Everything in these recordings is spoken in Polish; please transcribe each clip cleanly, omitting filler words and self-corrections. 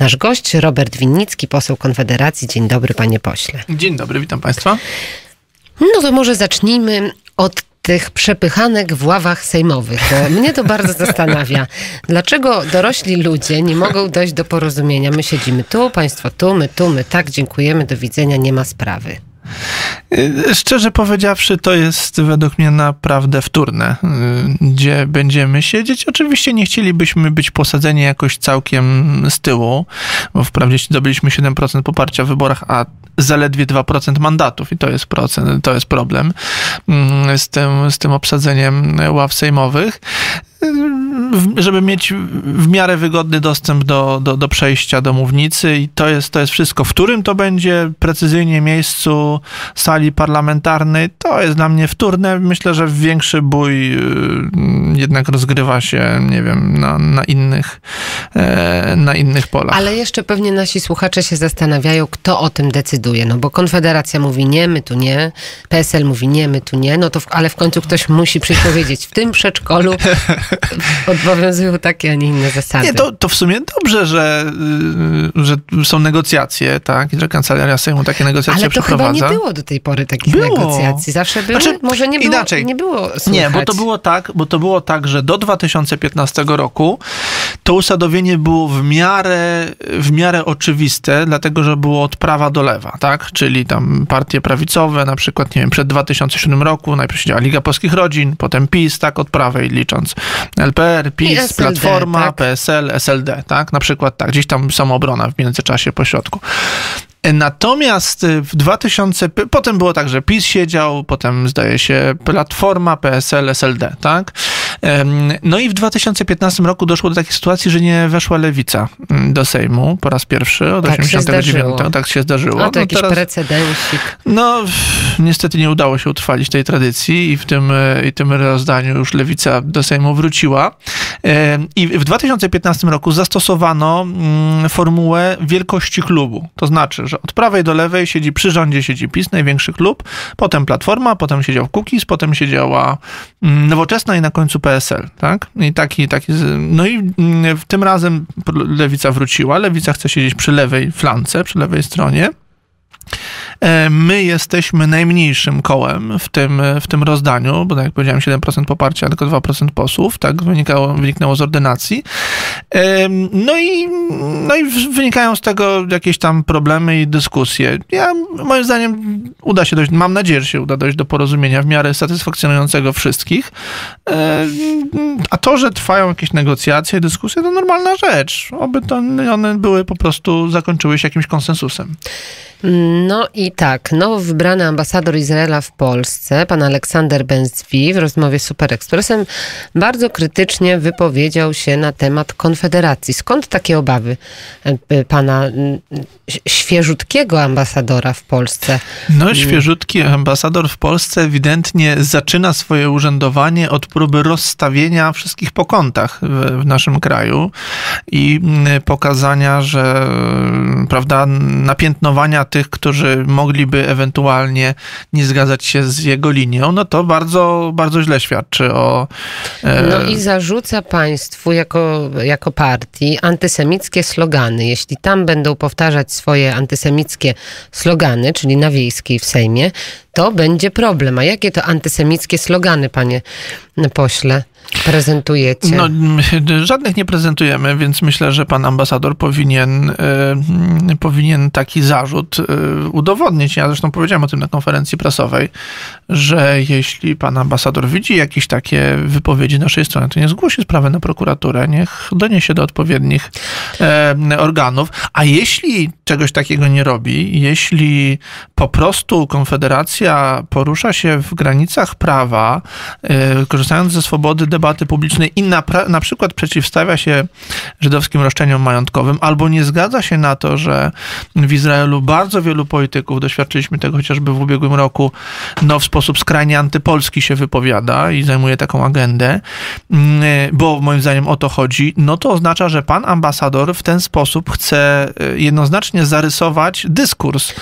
Nasz gość Robert Winnicki, poseł Konfederacji. Dzień dobry, panie pośle. Dzień dobry, witam państwa. No to może zacznijmy od tych przepychanek w ławach sejmowych. Mnie to bardzo zastanawia. Dlaczego dorośli ludzie nie mogą dojść do porozumienia? My siedzimy tu, państwo tu, my tak, dziękujemy, do widzenia, nie ma sprawy. Szczerze powiedziawszy, to jest według mnie naprawdę wtórne, gdzie będziemy siedzieć. Oczywiście nie chcielibyśmy być posadzeni jakoś całkiem z tyłu, bo wprawdzie zdobyliśmy 7% poparcia w wyborach, a zaledwie 2% mandatów i to jest problem z tym obsadzeniem ław sejmowych. Żeby mieć w miarę wygodny dostęp do przejścia do mównicy i to jest wszystko. W którym to będzie precyzyjnie miejscu sali parlamentarnej, to jest dla mnie wtórne. Myślę, że większy bój jednak rozgrywa się, nie wiem, na innych polach. Ale jeszcze pewnie nasi słuchacze się zastanawiają, kto o tym decyduje, no bo Konfederacja mówi nie, my tu nie, PSL mówi nie, my tu nie, no to ale w końcu ktoś musi przyjść powiedzieć, w tym przedszkolu obowiązują takie, a nie inne zasady. Nie, to w sumie dobrze, że są negocjacje, tak? I że Kancelaria Sejmu takie negocjacje przeprowadza. Ale to chyba nie było do tej pory takich negocjacji. Zawsze były, znaczy, może nie było, inaczej. Nie było słychać. Nie, bo to było tak, że do 2015 roku to usadowienie było w miarę oczywiste, dlatego, że było od prawa do lewa, tak? Czyli tam partie prawicowe, na przykład, nie wiem, przed 2007 roku najpierw siedziała Liga Polskich Rodzin, potem PiS, tak? Od prawej licząc. LPR, PiS, SLD, Platforma, tak? PSL, SLD, tak? Na przykład tak, gdzieś tam Samoobrona w międzyczasie pośrodku. Natomiast potem było tak, że PiS siedział, potem zdaje się Platforma, PSL, SLD, tak? No i w 2015 roku doszło do takiej sytuacji, że nie weszła Lewica do Sejmu po raz pierwszy od 1989. Tak się zdarzyło. A to jakiś precedensik. No, niestety nie udało się utrwalić tej tradycji i w tym rozdaniu już Lewica do Sejmu wróciła. I w 2015 roku zastosowano formułę wielkości klubu. To znaczy, że od prawej do lewej przy rządzie siedzi PiS, największy klub, potem Platforma, potem siedział Kukiz, potem siedziała Nowoczesna i na końcu PSL, tak? I taki. No i tym razem Lewica wróciła. Lewica chce siedzieć przy lewej flance, przy lewej stronie. My jesteśmy najmniejszym kołem w tym rozdaniu, bo tak jak powiedziałem, 7% poparcia, tylko 2% posłów, tak wyniknęło z ordynacji. No i wynikają z tego jakieś tam problemy i dyskusje. Moim zdaniem uda się dojść, mam nadzieję, że się uda dojść do porozumienia w miarę satysfakcjonującego wszystkich. A to, że trwają jakieś negocjacje, dyskusje, to normalna rzecz. Oby to one były po prostu, zakończyły się jakimś konsensusem. No i tak, nowo wybrany ambasador Izraela w Polsce, pan Aleksander Benzwi, w rozmowie z Superekspresem bardzo krytycznie wypowiedział się na temat Konfederacji. Skąd takie obawy pana świeżutkiego ambasadora w Polsce? No, świeżutki ambasador w Polsce ewidentnie zaczyna swoje urzędowanie od próby rozstawienia wszystkich po kątach w naszym kraju i pokazania, że prawda, napiętnowania tych, którzy mogliby ewentualnie nie zgadzać się z jego linią, no to bardzo, bardzo źle świadczy o... No i zarzuca państwu jako partii antysemickie slogany. Jeśli tam będą powtarzać swoje antysemickie slogany, czyli na Wiejskiej w Sejmie, to będzie problem. A jakie to antysemickie slogany, panie pośle, prezentujecie? No, żadnych nie prezentujemy, więc myślę, że pan ambasador powinien taki zarzut udowodnić. Ja zresztą powiedziałem o tym na konferencji prasowej, że jeśli pan ambasador widzi jakieś takie wypowiedzi naszej strony, to niech zgłosi sprawę na prokuraturę, niech doniesie do odpowiednich organów. A jeśli czegoś takiego nie robi, jeśli po prostu Konfederacja porusza się w granicach prawa, korzystając ze swobody debaty publicznej i na przykład przeciwstawia się żydowskim roszczeniom majątkowym, albo nie zgadza się na to, że w Izraelu bardzo wielu polityków, doświadczyliśmy tego chociażby w ubiegłym roku, no w sposób skrajnie antypolski się wypowiada i zajmuje taką agendę, bo moim zdaniem o to chodzi, no to oznacza, że pan ambasador w ten sposób chce jednoznacznie zarysować dyskurs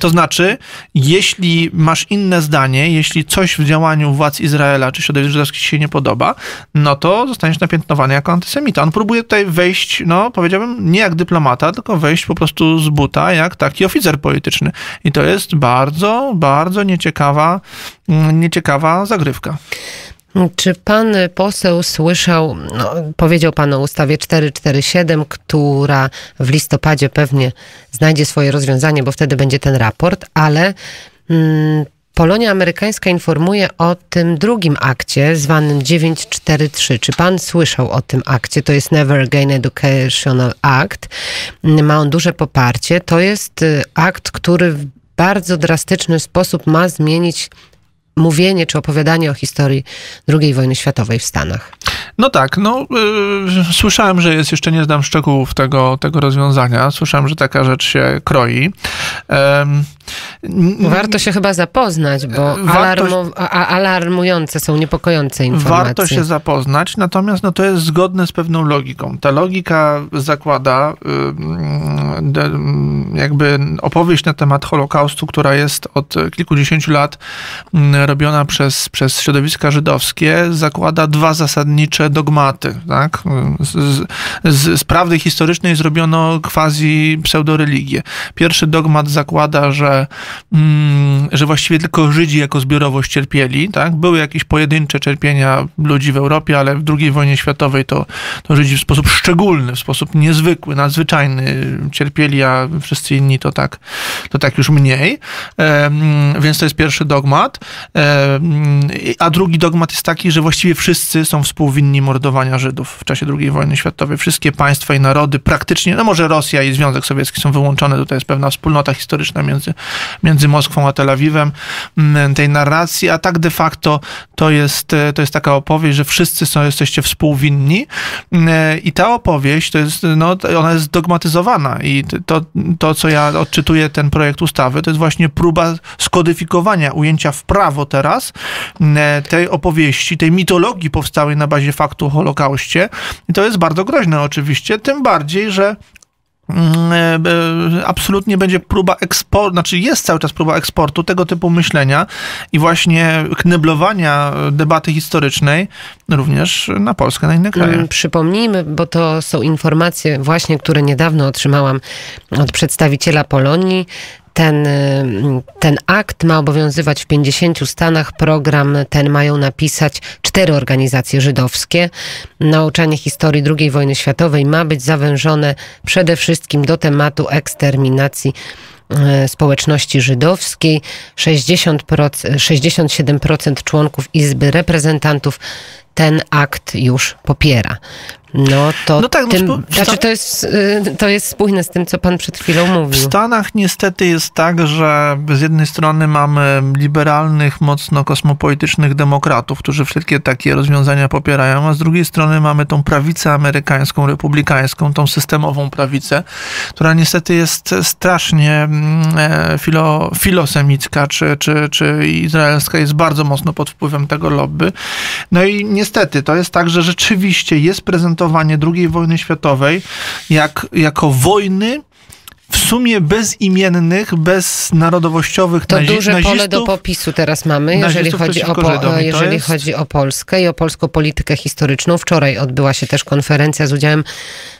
To znaczy, jeśli masz inne zdanie, jeśli coś w działaniu władz Izraela czy środowisk żydowskich ci się nie podoba, no to zostaniesz napiętnowany jako antysemita. On próbuje tutaj wejść, no powiedziałbym, nie jak dyplomata, tylko wejść po prostu z buta jak taki oficer polityczny. I to jest bardzo, bardzo nieciekawa zagrywka. Czy pan poseł słyszał, no, powiedział pan o ustawie 447, która w listopadzie pewnie znajdzie swoje rozwiązanie, bo wtedy będzie ten raport, ale Polonia amerykańska informuje o tym drugim akcie zwanym 943. Czy pan słyszał o tym akcie? To jest Never Again Educational Act. Ma on duże poparcie. To jest akt, który w bardzo drastyczny sposób ma zmienić mówienie czy opowiadanie o historii II wojny światowej w Stanach. No tak, no słyszałem, że jest, jeszcze nie znam szczegółów tego rozwiązania. Słyszałem, że taka rzecz się kroi. Warto się chyba zapoznać, bo alarmujące są, niepokojące informacje. Warto się zapoznać, natomiast no, to jest zgodne z pewną logiką. Ta logika zakłada jakby opowieść na temat Holokaustu, która jest od kilkudziesięciu lat robiona przez środowiska żydowskie, zakłada dwa zasadnicze dogmaty. Tak? Z prawdy historycznej zrobiono quasi pseudoreligię. Pierwszy dogmat zakłada, że właściwie tylko Żydzi jako zbiorowość cierpieli. Tak? Były jakieś pojedyncze cierpienia ludzi w Europie, ale w II wojnie światowej to Żydzi w sposób szczególny, w sposób niezwykły, nadzwyczajny cierpieli, a wszyscy inni to tak już mniej. Więc to jest pierwszy dogmat. A drugi dogmat jest taki, że właściwie wszyscy są współwinni mordowania Żydów w czasie II wojny światowej. Wszystkie państwa i narody praktycznie, no może Rosja i Związek Sowiecki są wyłączone, tutaj jest pewna wspólnota historyczna między Moskwą a Tel Awiwem tej narracji, a tak de facto to jest taka opowieść, że wszyscy jesteście współwinni i ta opowieść, ona jest dogmatyzowana i to, co ja odczytuję ten projekt ustawy, to jest właśnie próba skodyfikowania, ujęcia w prawo teraz tej opowieści, tej mitologii powstałej na bazie faktu o Holokauście i to jest bardzo groźne oczywiście, tym bardziej, że absolutnie będzie próba eksportu, znaczy jest cały czas próba eksportu tego typu myślenia i właśnie kneblowania debaty historycznej również na Polskę, na inne kraje. Przypomnijmy, bo to są informacje właśnie, które niedawno otrzymałam od przedstawiciela Polonii. Ten akt ma obowiązywać w 50 stanach. Program ten mają napisać 4 organizacje żydowskie. Nauczanie historii II wojny światowej ma być zawężone przede wszystkim do tematu eksterminacji społeczności żydowskiej. 67% członków Izby Reprezentantów ten akt już popiera. No to, no tak, to jest spójne z tym, co pan przed chwilą mówił. W Stanach niestety jest tak, że z jednej strony mamy liberalnych, mocno kosmopolitycznych demokratów, którzy wszelkie takie rozwiązania popierają, a z drugiej strony mamy tą prawicę amerykańską, republikańską, tą systemową prawicę, która niestety jest strasznie filosemicka czy izraelska, jest bardzo mocno pod wpływem tego lobby. No i niestety to jest tak, że rzeczywiście jest prezentowanie II wojny światowej jako wojny w sumie bezimiennych, beznarodowościowych nazistów. To duże pole do popisu teraz mamy, jeżeli chodzi o Polskę i o polską politykę historyczną. Wczoraj odbyła się też konferencja z udziałem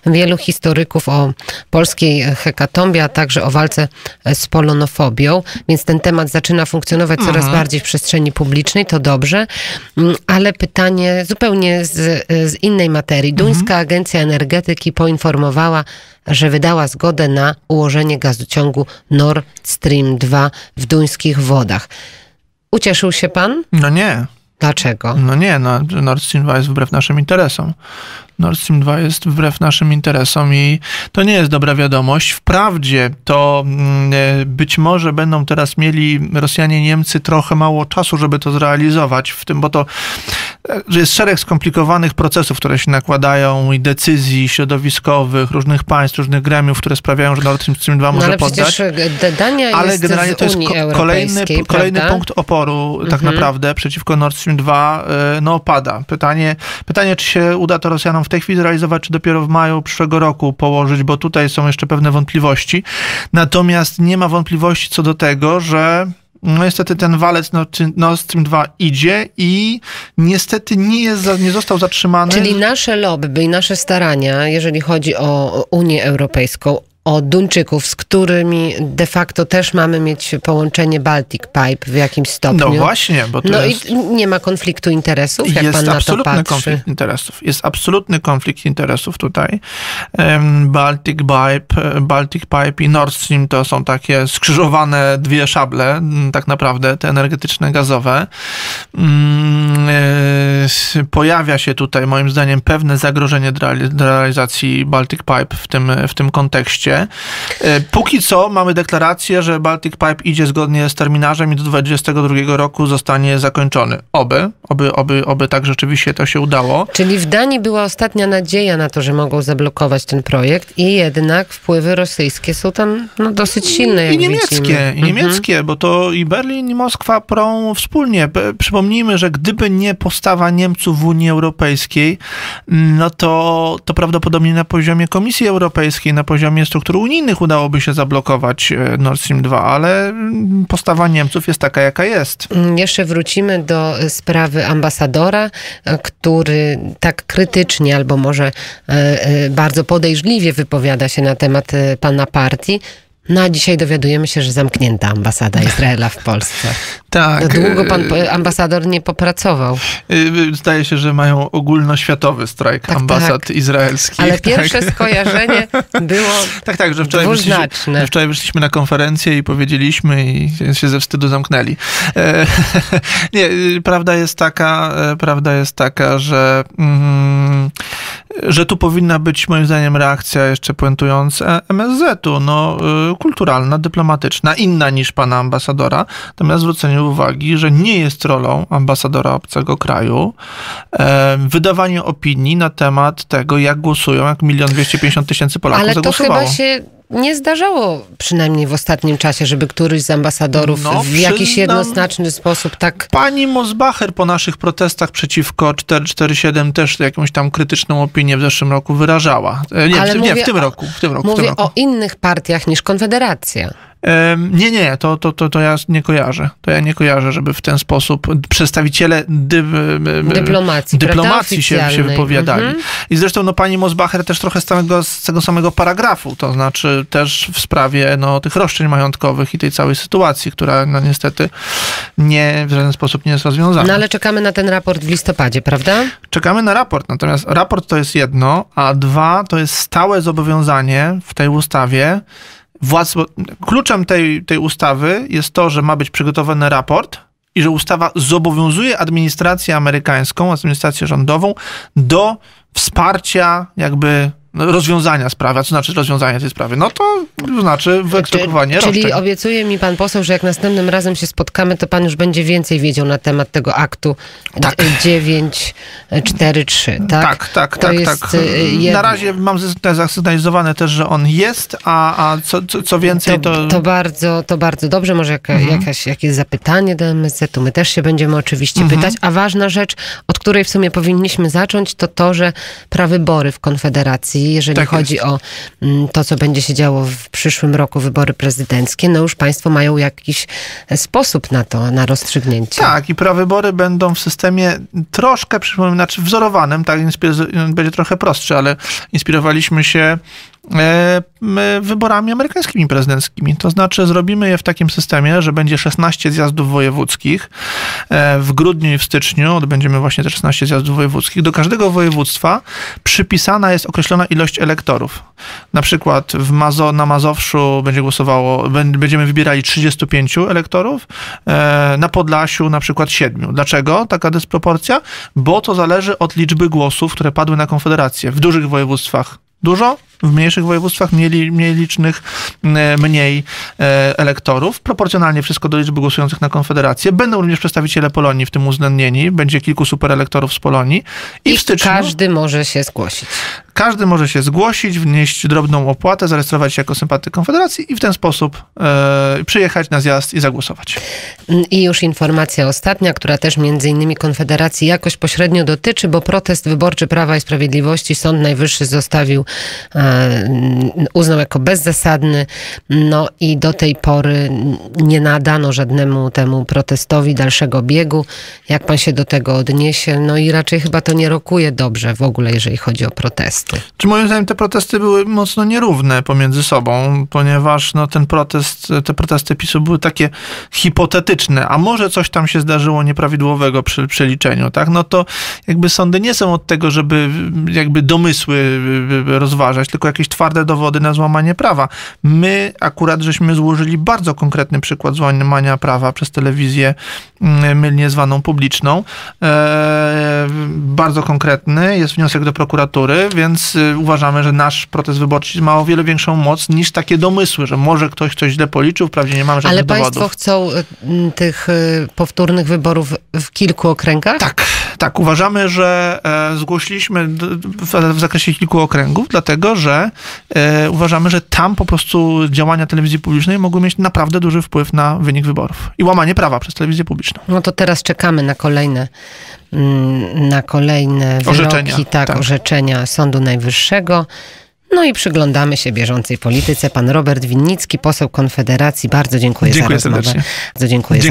wielu historyków o polskiej hekatombie, a także o walce z polonofobią, więc ten temat zaczyna funkcjonować coraz bardziej w przestrzeni publicznej, to dobrze, ale pytanie zupełnie z innej materii. Duńska Agencja Energetyki poinformowała, że wydała zgodę na ułożenie gazociągu Nord Stream 2 w duńskich wodach. Ucieszył się pan? No nie. Dlaczego? No nie, Nord Stream 2 jest wbrew naszym interesom. Nord Stream 2 jest wbrew naszym interesom i to nie jest dobra wiadomość. Wprawdzie to być może będą teraz mieli Rosjanie, Niemcy trochę mało czasu, żeby to zrealizować, w tym, bo to że jest szereg skomplikowanych procesów, które się nakładają i decyzji środowiskowych, różnych państw, różnych gremiów, które sprawiają, że Nord Stream 2 może poddać. Ale jest generalnie to jest kolejny punkt oporu tak naprawdę przeciwko Nord Stream 2 pada. Pytanie, czy się uda to Rosjanom w tej chwili zrealizować, czy dopiero w maju przyszłego roku położyć, bo tutaj są jeszcze pewne wątpliwości. Natomiast nie ma wątpliwości co do tego, że no niestety ten walec Nord Stream 2 idzie i niestety nie został zatrzymany. Czyli nasze lobby i nasze starania, jeżeli chodzi o Unię Europejską, o Duńczyków, z którymi de facto też mamy mieć połączenie Baltic Pipe w jakimś stopniu. No właśnie, bo to i nie ma konfliktu interesów, jak pan na to patrzy. Jest absolutny konflikt interesów. Jest absolutny konflikt interesów tutaj. Baltic Pipe i Nord Stream to są takie skrzyżowane dwie szable, tak naprawdę, te energetyczne, gazowe. Pojawia się tutaj, moim zdaniem, pewne zagrożenie dla realizacji Baltic Pipe w tym kontekście. Póki co mamy deklarację, że Baltic Pipe idzie zgodnie z terminarzem i do 2022 roku zostanie zakończony. Oby tak rzeczywiście to się udało. Czyli w Danii była ostatnia nadzieja na to, że mogą zablokować ten projekt i jednak wpływy rosyjskie są tam no, dosyć silne, jak widzimy. I niemieckie, bo to i Berlin, i Moskwa prą wspólnie. Przypomnijmy, że gdyby nie postawa Niemców w Unii Europejskiej, no to prawdopodobnie na poziomie Komisji Europejskiej, na poziomie struktur unijnych udałoby się zablokować Nord Stream 2, ale postawa Niemców jest taka, jaka jest. Jeszcze wrócimy do sprawy ambasadora, który tak krytycznie albo może bardzo podejrzliwie wypowiada się na temat pana partii. No a dzisiaj dowiadujemy się, że zamknięta ambasada Izraela w Polsce. Tak. Długo pan ambasador nie popracował. Zdaje się, że mają ogólnoświatowy strajk ambasad izraelskich. Ale pierwsze skojarzenie było że wczoraj wyszliśmy na konferencję i powiedzieliśmy i się ze wstydu zamknęli. Nie, prawda jest taka, że tu powinna być moim zdaniem reakcja, jeszcze puentując, MSZ-u, kulturalna, dyplomatyczna, inna niż pana ambasadora. Natomiast zwrócenie uwagi, że nie jest rolą ambasadora obcego kraju wydawanie opinii na temat tego, jak głosują, jak 1 250 000 Polaków zagłosowało. Ale to chyba się nie zdarzało, przynajmniej w ostatnim czasie, żeby któryś z ambasadorów w jakiś jednoznaczny sposób tak... Pani Mosbacher po naszych protestach przeciwko 447 też jakąś tam krytyczną opinię w zeszłym roku wyrażała. W tym roku. Mówię o innych partiach niż Konfederacja. To ja nie kojarzę. To ja nie kojarzę, żeby w ten sposób przedstawiciele dyplomacji się wypowiadali. I zresztą pani Mosbacher też trochę z tego samego paragrafu, to znaczy też w sprawie tych roszczeń majątkowych i tej całej sytuacji, która niestety w żaden sposób nie jest rozwiązana. No ale czekamy na ten raport w listopadzie, prawda? Czekamy na raport, natomiast raport to jest jedno, a dwa to jest stałe zobowiązanie w tej ustawie władz. Kluczem tej ustawy jest to, że ma być przygotowany raport i że ustawa zobowiązuje administrację amerykańską, administrację rządową do wsparcia rozwiązania sprawy. A co znaczy rozwiązanie tej sprawy? No to znaczy wyegzekwowanie roszczeń. Czyli obiecuje mi pan poseł, że jak następnym razem się spotkamy, to pan już będzie więcej wiedział na temat tego aktu 943, tak? Tak. Na razie mam zasygnalizowane też, że on jest, a co więcej to... To bardzo dobrze. Może jakieś zapytanie do MSZ, to my też się będziemy oczywiście pytać. A ważna rzecz, od której w sumie powinniśmy zacząć, to, że prawybory w Konfederacji, jeżeli chodzi o to, co będzie się działo w przyszłym roku, wybory prezydenckie, już państwo mają jakiś sposób na to, na rozstrzygnięcie. Tak, i prawybory będą w systemie troszkę, znaczy wzorowanym, tak, będzie trochę prostszy, ale inspirowaliśmy się wyborami amerykańskimi prezydenckimi. To znaczy zrobimy je w takim systemie, że będzie 16 zjazdów wojewódzkich. W grudniu i w styczniu odbędziemy właśnie te 16 zjazdów wojewódzkich. Do każdego województwa przypisana jest określona ilość elektorów. Na przykład na Mazowszu będziemy wybierali 35 elektorów, na Podlasiu na przykład 7. Dlaczego taka dysproporcja? Bo to zależy od liczby głosów, które padły na Konfederację. W dużych województwach dużo, w mniejszych województwach mniej licznych, mniej elektorów. Proporcjonalnie wszystko do liczby głosujących na Konfederację. Będą również przedstawiciele Polonii w tym uwzględnieni. Będzie kilku superelektorów z Polonii. I w styczniu każdy może się zgłosić. Każdy może się zgłosić, wnieść drobną opłatę, zarejestrować się jako sympatyk Konfederacji i w ten sposób przyjechać na zjazd i zagłosować. I już informacja ostatnia, która też między innymi Konfederacji jakoś pośrednio dotyczy, bo protest wyborczy Prawa i Sprawiedliwości Sąd Najwyższy zostawił, uznał jako bezzasadny, no i do tej pory nie nadano żadnemu temu protestowi dalszego biegu. Jak pan się do tego odniesie? No i raczej chyba to nie rokuje dobrze w ogóle, jeżeli chodzi o protesty. Czy moim zdaniem te protesty były mocno nierówne pomiędzy sobą, ponieważ no, te protesty PiS-u były takie hipotetyczne, a może coś tam się zdarzyło nieprawidłowego przy przeliczeniu, tak? No to jakby sądy nie są od tego, żeby jakby domysły rozważać, tylko jakieś twarde dowody na złamanie prawa. My akurat żeśmy złożyli bardzo konkretny przykład złamania prawa przez telewizję mylnie zwaną publiczną. Bardzo konkretny. Jest wniosek do prokuratury, więc uważamy, że nasz protest wyborczy ma o wiele większą moc niż takie domysły, że może ktoś coś źle policzył, wprawdzie nie mamy żadnych dowodów. Ale państwo chcą tych powtórnych wyborów w kilku okręgach? Tak, tak. Uważamy, że zgłosiliśmy w zakresie kilku okręgów, dlatego, że uważamy, że tam po prostu działania telewizji publicznej mogły mieć naprawdę duży wpływ na wynik wyborów i łamanie prawa przez telewizję publiczną. No to teraz czekamy na kolejne wyroki, orzeczenia Sądu Najwyższego. No i przyglądamy się bieżącej polityce. Pan Robert Winnicki, poseł Konfederacji. Bardzo dziękuję za rozmowę. Serdecznie. Bardzo dziękuję.